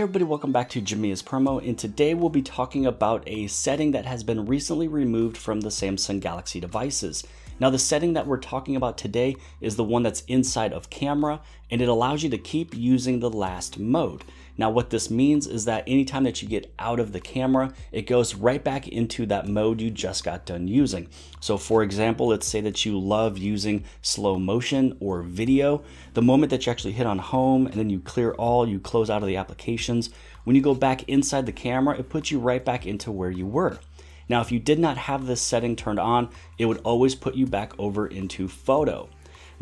Hey everybody, welcome back to Jimmy is Promo, and today we'll be talking about a setting that has been recently removed from the Samsung Galaxy devices. Now the setting that we're talking about today is the one that's inside of camera, and it allows you to keep using the last mode. Now what this means is that anytime that you get out of the camera, it goes right back into that mode you just got done using. So for example, let's say that you love using slow motion or video. The moment that you actually hit on home and then you clear all, you close out of the applications, when you go back inside the camera, it puts you right back into where you were. Now, if you did not have this setting turned on, it would always put you back over into photo.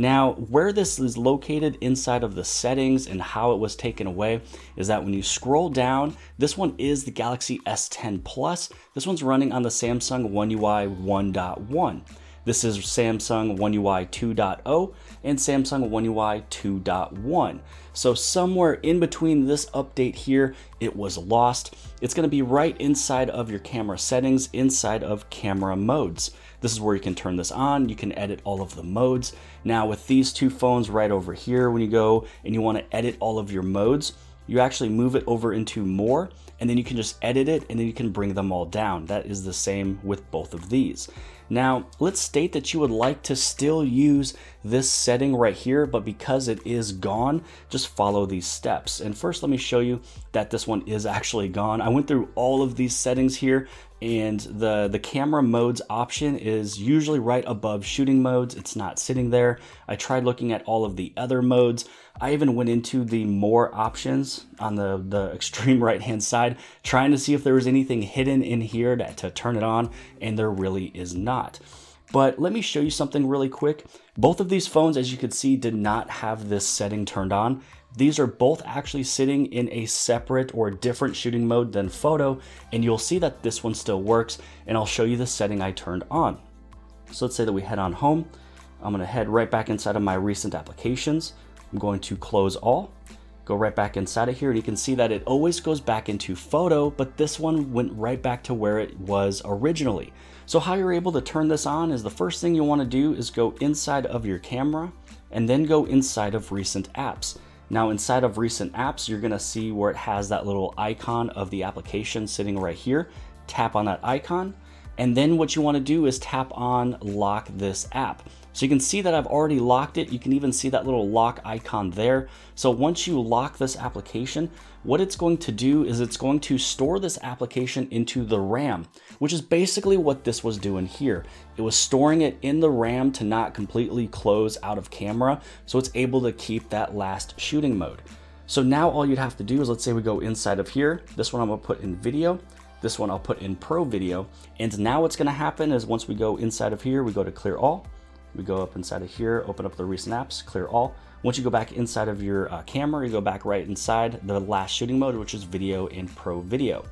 Now, where this is located inside of the settings and how it was taken away is that when you scroll down, this one is the Galaxy S10 Plus. This one's running on the Samsung One UI 1.1. This is Samsung One UI 2.0 and Samsung One UI 2.1. So somewhere in between this update here, it was lost. It's gonna be right inside of your camera settings, inside of camera modes. This is where you can turn this on. You can edit all of the modes. Now with these two phones right over here, when you go and you wanna edit all of your modes, you actually move it over into more, and then you can just edit it, and then you can bring them all down. That is the same with both of these. Now, let's state that you would like to still use this setting right here, but because it is gone, just follow these steps. And first, let me show you that this one is actually gone. I went through all of these settings here, and the camera modes option is usually right above shooting modes. It's not sitting there. I tried looking at all of the other modes. I even went into the more options on the extreme right hand side, trying to see if there was anything hidden in here to turn it on, and there really is not. But let me show you something really quick. Both of these phones, as you could see, did not have this setting turned on. These are both actually sitting in a separate or different shooting mode than photo, and you'll see that this one still works, and I'll show you the setting I turned on. So let's say that we head on home. I'm gonna head right back inside of my recent applications. I'm going to close all, go right back inside of here, and you can see that it always goes back into photo, but this one went right back to where it was originally. So how you're able to turn this on is the first thing you wanna do is go inside of your camera and then go inside of recent apps. Now inside of recent apps, you're gonna see where it has that little icon of the application sitting right here. Tap on that icon, and then what you wanna do is tap on lock this app. So you can see that I've already locked it. You can even see that little lock icon there. So once you lock this application, what it's going to do is it's going to store this application into the RAM, which is basically what this was doing here. It was storing it in the RAM to not completely close out of camera, so it's able to keep that last shooting mode. So now all you'd have to do is, let's say we go inside of here. This one I'm gonna put in video. This one I'll put in pro video. And now what's gonna happen is once we go inside of here, we go to clear all. We go up inside of here, open up the recent apps, clear all. Once you go back inside of your camera, you go back right inside the last shooting mode, which is video and pro video.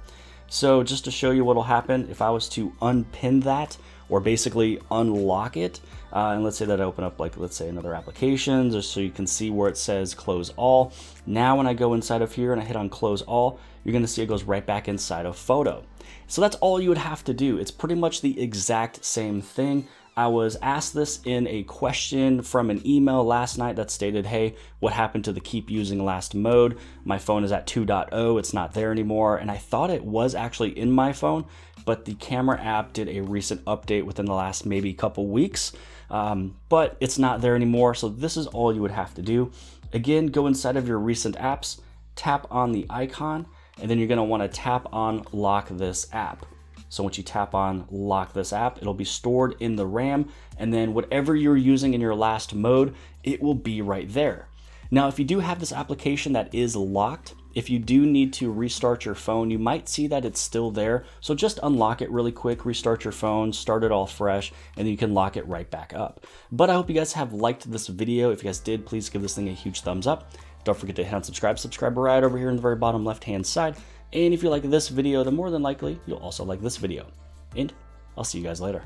So just to show you what'll happen, if I was to unpin that or basically unlock it, and let's say that I open up, like, let's say another application, just so you can see where it says close all. Now when I go inside of here and I hit on close all, you're gonna see it goes right back inside of photo. So that's all you would have to do. It's pretty much the exact same thing. I was asked this in a question from an email last night that stated, hey, what happened to the keep using last mode? My phone is at 2.0, it's not there anymore. And I thought it was actually in my phone, but the camera app did a recent update within the last maybe couple weeks, but it's not there anymore. So this is all you would have to do. Again, go inside of your recent apps, tap on the icon, and then you're gonna wanna tap on lock this app. So once you tap on lock this app, it'll be stored in the RAM, and then whatever you're using in your last mode, it will be right there. Now, if you do have this application that is locked, if you do need to restart your phone, you might see that it's still there. So just unlock it really quick, restart your phone, start it all fresh, and then you can lock it right back up. But I hope you guys have liked this video. If you guys did, please give this thing a huge thumbs up. Don't forget to hit on subscribe. Subscribe right over here in the very bottom left-hand side. And if you like this video, then more than likely, you'll also like this video. And I'll see you guys later.